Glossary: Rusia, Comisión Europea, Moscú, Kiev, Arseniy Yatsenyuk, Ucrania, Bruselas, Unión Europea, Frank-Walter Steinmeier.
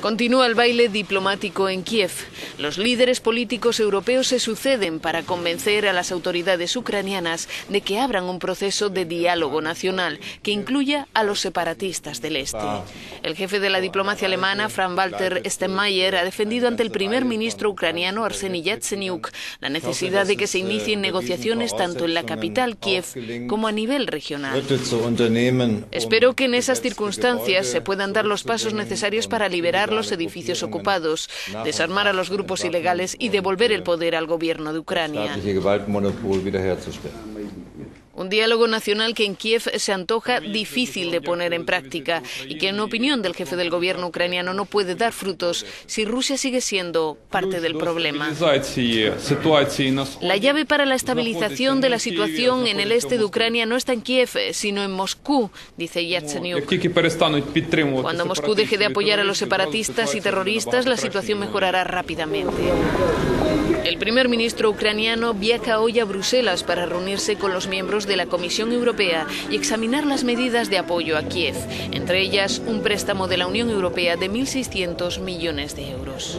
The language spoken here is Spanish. Continúa el baile diplomático en Kiev. Los líderes políticos europeos se suceden para convencer a las autoridades ucranianas de que abran un proceso de diálogo nacional que incluya a los separatistas del este. El jefe de la diplomacia alemana, Frank-Walter Steinmeier, ha defendido ante el primer ministro ucraniano, Arseniy Yatsenyuk, la necesidad de que se inicien negociaciones tanto en la capital, Kiev, como a nivel regional. Espero que en esas circunstancias se puedan dar los pasos necesarios para liberar los edificios ocupados, desarmar a los grupos ilegales y devolver el poder al gobierno de Ucrania. Un diálogo nacional que en Kiev se antoja difícil de poner en práctica y que, en opinión del jefe del gobierno ucraniano, no puede dar frutos si Rusia sigue siendo parte del problema. La llave para la estabilización de la situación en el este de Ucrania no está en Kiev, sino en Moscú, dice Yatsenyuk. Cuando Moscú deje de apoyar a los separatistas y terroristas, la situación mejorará rápidamente. El primer ministro ucraniano viaja hoy a Bruselas para reunirse con los miembros de la Comisión Europea y examinar las medidas de apoyo a Kiev, entre ellas un préstamo de la Unión Europea de 1.600 millones de euros.